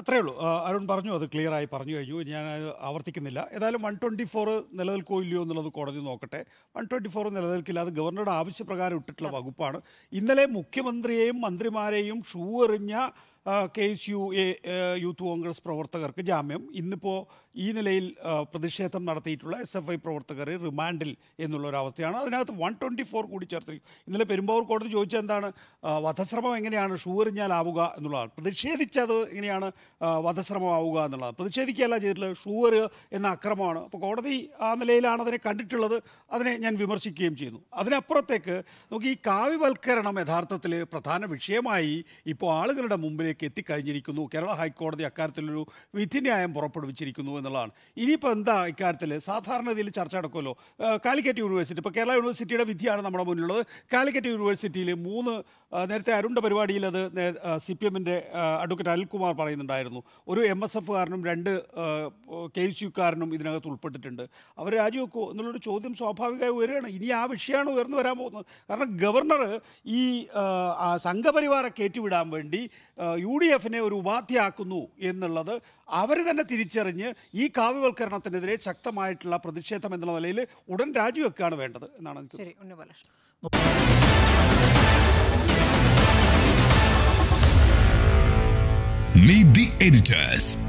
അത്രേയുള്ളൂ. അരുൺ പറഞ്ഞു, അത് ക്ലിയറായി പറഞ്ഞു കഴിഞ്ഞു, ഞാൻ ആവർത്തിക്കുന്നില്ല. ഏതായാലും 124 നിലനിൽക്കോ ഇല്ലയോ എന്നുള്ളത് കോടതി നോക്കട്ടെ. 124 നിലനിൽക്കില്ല, അത് ഗവർണറുടെ ആവശ്യപ്രകാരം ഇട്ടിട്ടുള്ള വകുപ്പാണ്. ഇന്നലെ മുഖ്യമന്ത്രിയെയും മന്ത്രിമാരെയും ഷൂ എറിഞ്ഞ KSUA യൂത്ത് കോൺഗ്രസ് പ്രവർത്തകർക്ക് ജാമ്യം. ഇന്നിപ്പോൾ ഈ നിലയിൽ പ്രതിഷേധം നടത്തിയിട്ടുള്ള SFI പ്രവർത്തകർ റിമാൻഡിൽ എന്നുള്ളൊരവസ്ഥയാണ്. അതിനകത്ത് 124 കൂടി ചേർത്തിരിക്കും. ഇന്നലെ പെരുമ്പാവൂർ കോടതി ചോദിച്ചത് എന്താണ്, വധശ്രമം എങ്ങനെയാണ് ഷൂ എറിഞ്ഞാലാവുക എന്നുള്ളതാണ്, പ്രതിഷേധിച്ചത് എങ്ങനെയാണ് വധശ്രമമാവുക എന്നുള്ളതാണ്. പ്രതിഷേധിക്കുകയല്ല ചെയ്തിട്ടുള്ളത്, ഷൂ എറിയുക എന്ന അക്രമമാണ്. അപ്പോൾ കോടതി ആ നിലയിലാണ് അതിനെ കണ്ടിട്ടുള്ളത്, അതിനെ ഞാൻ വിമർശിക്കുകയും ചെയ്യുന്നു. അതിനപ്പുറത്തേക്ക് നമുക്ക് ഈ കാവ്യവൽക്കരണം യഥാർത്ഥത്തിൽ പ്രധാന വിഷയമായി ഇപ്പോൾ ആളുകളുടെ മുമ്പിലേക്ക് എത്തിക്കഴിഞ്ഞിരിക്കുന്നു. കേരള ഹൈക്കോടതി അക്കാര്യത്തിലൊരു വിധിന്യായം പുറപ്പെടുവിച്ചിരിക്കുന്നു എന്നുള്ളതാണ്. ഇനിയിപ്പോൾ എന്താ ഇക്കാര്യത്തിൽ സാധാരണ രീതിയിൽ ചർച്ച നടക്കുമല്ലോ. കാലിക്കറ്റ് യൂണിവേഴ്സിറ്റി, ഇപ്പോൾ കേരള യൂണിവേഴ്സിറ്റിയുടെ വിധിയാണ് നമ്മുടെ മുന്നിലുള്ളത്. കാലിക്കറ്റ് യൂണിവേഴ്സിറ്റിയിൽ 3, നേരത്തെ അരുണിൻ്റെ പരിപാടിയിൽ അത് CPMൻ്റെ അഡ്വക്കേറ്റ് അനിൽകുമാർ പറയുന്നുണ്ടായിരുന്നു, ഒരു MSFകാരനും 2 KSUക്കാരനും ഇതിനകത്ത് ഉൾപ്പെട്ടിട്ടുണ്ട്, അവർ രാജിവെക്കുമോ എന്നുള്ളൊരു ചോദ്യം സ്വാഭാവികമായി ഉയരുകയാണ്. ഇനി ആ വിഷയമാണ് ഉയർന്നു വരാൻ പോകുന്നത്. കാരണം ഗവർണർ ഈ സംഘപരിവാറെ കയറ്റിവിടാൻ വേണ്ടി UDFനെ ഒരു ഉപാധിയാക്കുന്നു എന്നുള്ളത് അവർ തന്നെ തിരിച്ചറിഞ്ഞ് ഈ കാവ്യവൽക്കരണത്തിനെതിരെ ശക്തമായിട്ടുള്ള പ്രതിഷേധം എന്നുള്ള നിലയിൽ ഉടൻ രാജിവെക്കുകയാണ് വേണ്ടത് എന്നാണ് എനിക്ക് തോന്നുന്നത്.